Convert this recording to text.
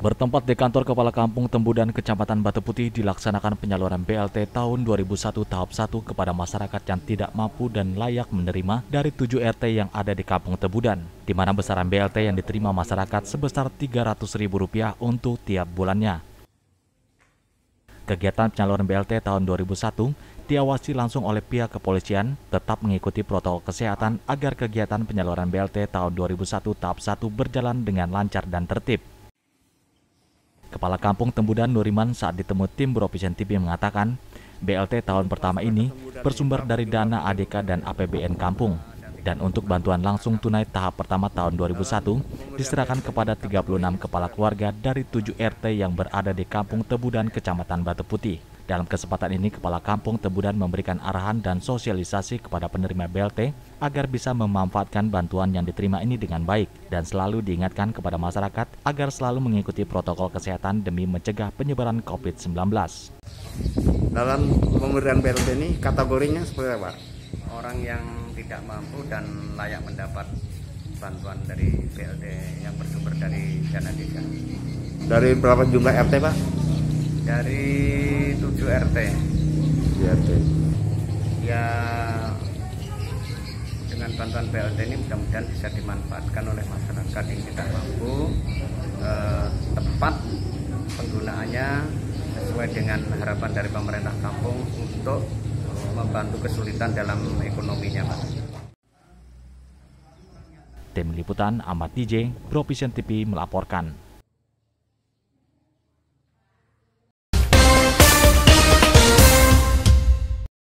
Bertempat di kantor Kepala Kampung Tembudan, Kecamatan Batu Putih, dilaksanakan penyaluran BLT tahun 2001 tahap 1 kepada masyarakat yang tidak mampu dan layak menerima dari 7 RT yang ada di Kampung Tembudan, di mana besaran BLT yang diterima masyarakat sebesar Rp300.000 untuk tiap bulannya. Kegiatan penyaluran BLT tahun 2001 diawasi langsung oleh pihak kepolisian, tetap mengikuti protokol kesehatan agar kegiatan penyaluran BLT tahun 2001 tahap 1 berjalan dengan lancar dan tertib. Kepala Kampung Tembudan Nuriman saat ditemui tim Provision TV mengatakan, BLT tahun pertama ini bersumber dari dana ADK dan APBN kampung. Dan untuk bantuan langsung tunai tahap pertama tahun 2001 diserahkan kepada 36 kepala keluarga dari 7 RT yang berada di Kampung Tembudan, Kecamatan Batu Putih. Dalam kesempatan ini, Kepala Kampung Tembudan memberikan arahan dan sosialisasi kepada penerima BLT agar bisa memanfaatkan bantuan yang diterima ini dengan baik dan selalu diingatkan kepada masyarakat agar selalu mengikuti protokol kesehatan demi mencegah penyebaran COVID-19. Dalam pemberian BLT ini kategorinya seperti apa? Orang yang tidak mampu dan layak mendapat bantuan dari BLT yang bersumber dari dana desa. Dari berapa jumlah RT, Pak? Dari 7 RT. Ya, dengan bantuan BLT ini mudah-mudahan bisa dimanfaatkan oleh masyarakat yang tidak mampu, tepat penggunaannya sesuai dengan harapan dari pemerintah kampung untuk membantu kesulitan dalam ekonominya, Pak. Tim Liputan Ahmad DJ, Provision TV melaporkan.